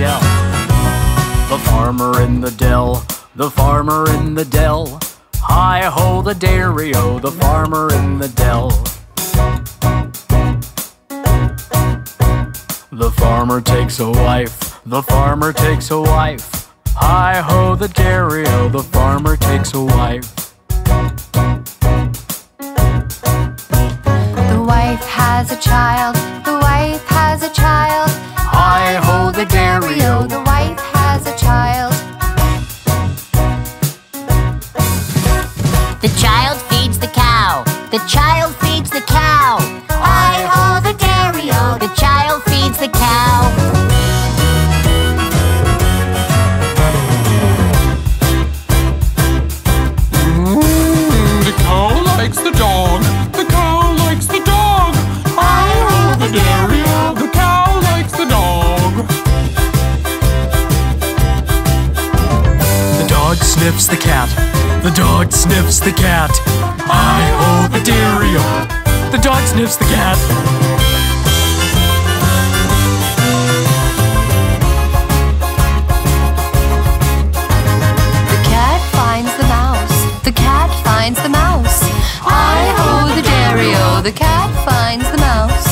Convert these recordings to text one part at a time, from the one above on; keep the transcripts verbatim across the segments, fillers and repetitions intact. still. The farmer in the dell, the farmer in the dell. Hi-ho the dairy-o, the farmer in the dell. The farmer takes a wife, the farmer takes a wife. Hi-ho the dairy-o, the farmer takes a wife. The wife has a child, the wife has a child. Hi-ho the dairy-o, the wife has a child. The child feeds the cow, the child feeds the cow. Hi-ho the dairy-o, the child feeds the cow. Mm, the cow likes the dog, the cow likes the dog. Hi-ho the dairy-o, the cow likes the dog. The dog sniffs the cat, the dog sniffs the cat. Hi-ho the dairy-o, the dog sniffs the cat. The cat finds the mouse, the cat finds the mouse. Hi-ho the dairy-o, the cat finds the mouse.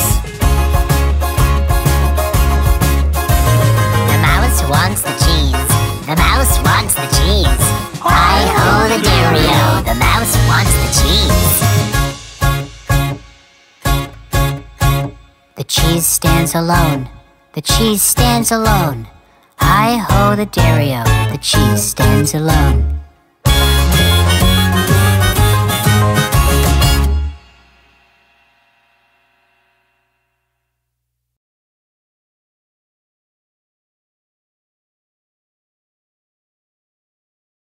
The mouse wants the cheese, the mouse wants the cheese. Hi-ho the dairy-o, the mouse wants the cheese. The cheese stands alone, the cheese stands alone. Hi-ho the dairy-o, the cheese stands alone.